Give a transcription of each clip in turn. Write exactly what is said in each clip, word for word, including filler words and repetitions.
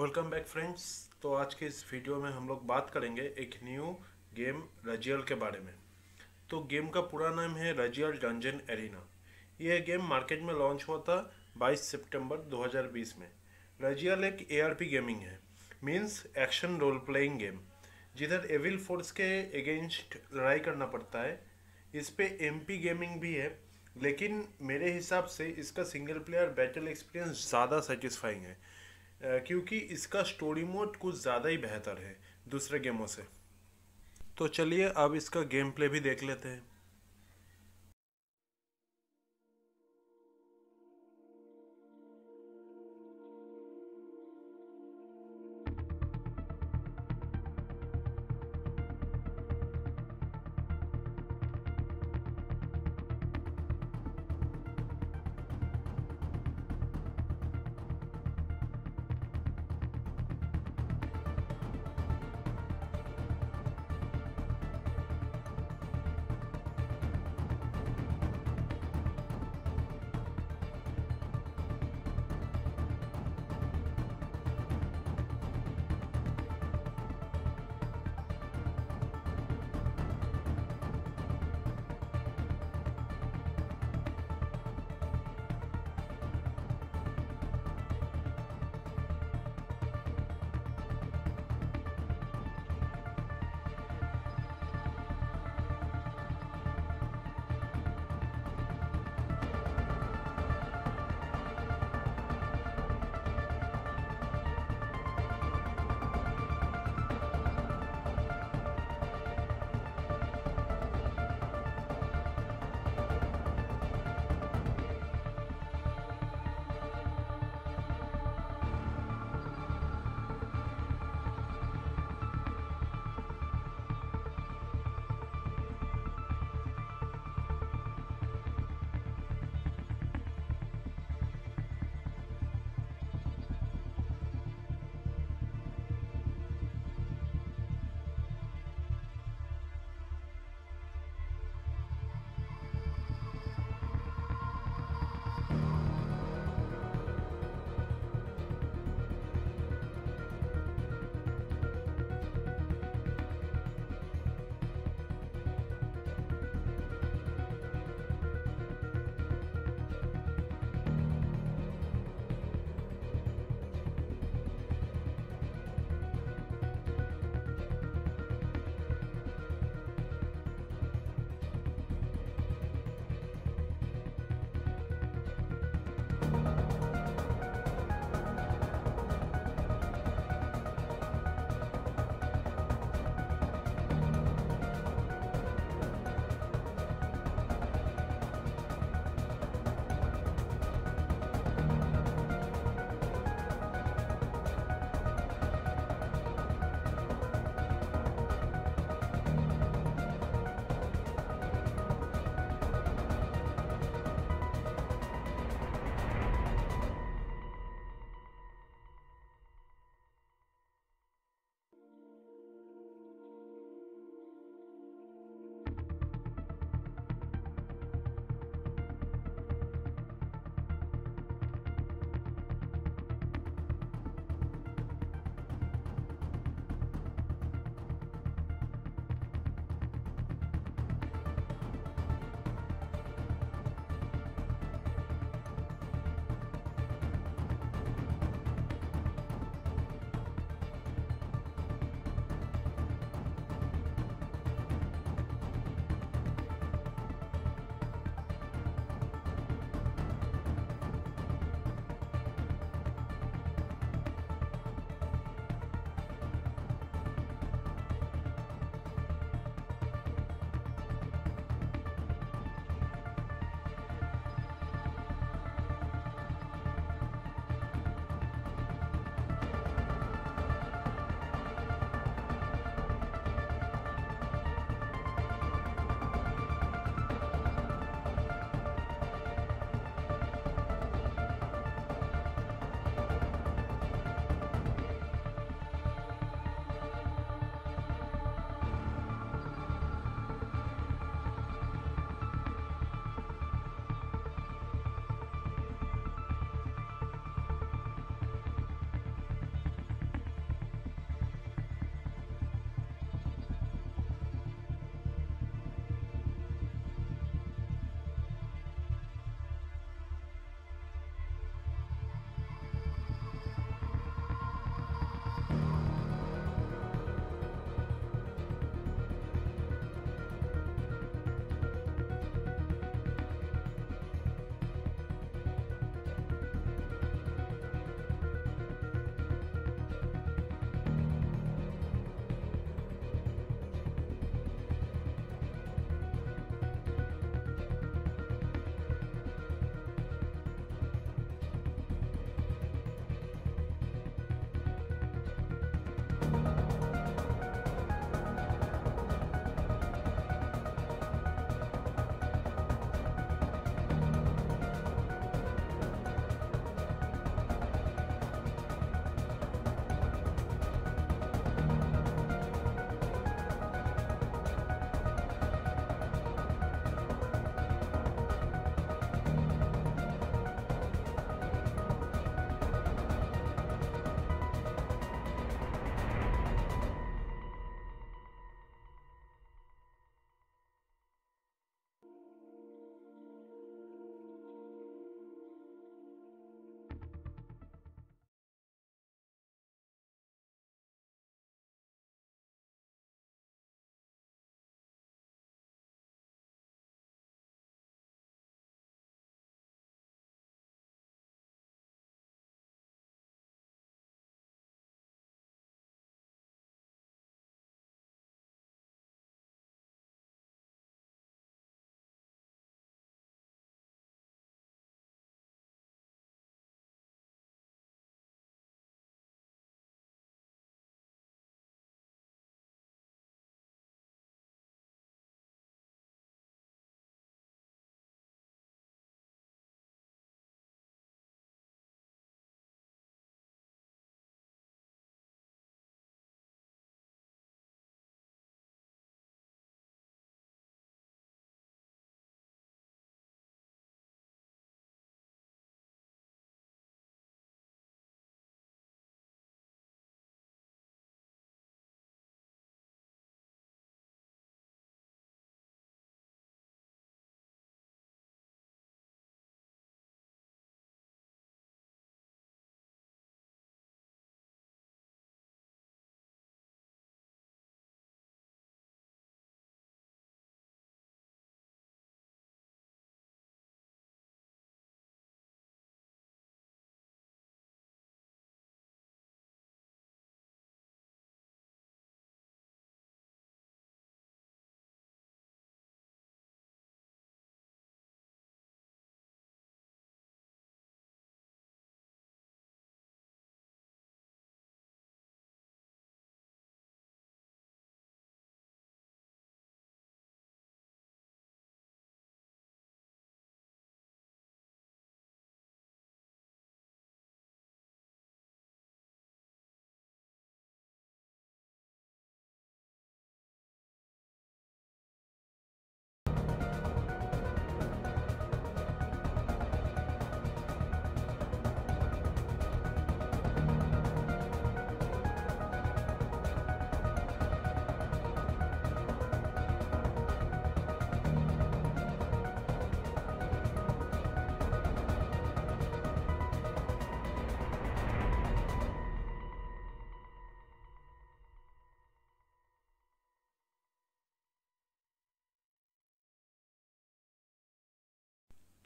Welcome back friends. तो आज के इस वीडियो में हम लोग बात करेंगे एक न्यू गेम रज़ियल के बारे में। तो गेम का पूरा नाम है रज़ियल डंजन एरिना। यह गेम मार्केट में लॉन्च हुआ था बाईस सितंबर दो हज़ार बीस में। रज़ियल एक एआरपी गेमिंग है, means action role playing game, जिधर एविल फोर्स के अगेंस्ट लड़ाई करना पड़ता है। इस पे एमपी गेमिंग भी है, लेकिन मेरे हिसाब से इसका सिंगल प्लेयर बैटल एक्सपीरियंस ज़्यादा सेटिस्फाइंग है, क्योंकि इसका स्टोरी मोड कुछ ज़्यादा ही बेहतर है दूसरे गेमों से। तो चलिए अब इसका गेम प्ले भी देख लेते हैं।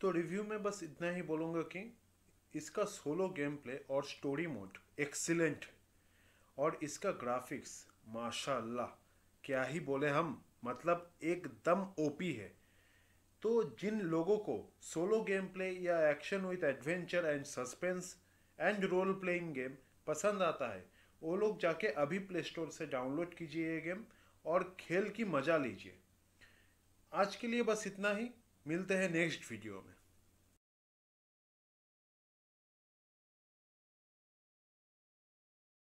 तो रिव्यू में बस इतना ही बोलूँगा कि इसका सोलो गेम प्ले और स्टोरी मोड एक्सीलेंट है और इसका ग्राफिक्स माशाल्लाह क्या ही बोले हम, मतलब एकदम ओपी है। तो जिन लोगों को सोलो गेम प्ले या action with adventure and suspense and role playing game पसंद आता है वो लोग जाके अभी प्ले स्टोर से डाउनलोड कीजिए ये गेम और खेल की मज़ा लीजिए। आज के लिए बस इतना ही, मिलते हैं नेक्स्ट वीडियो में।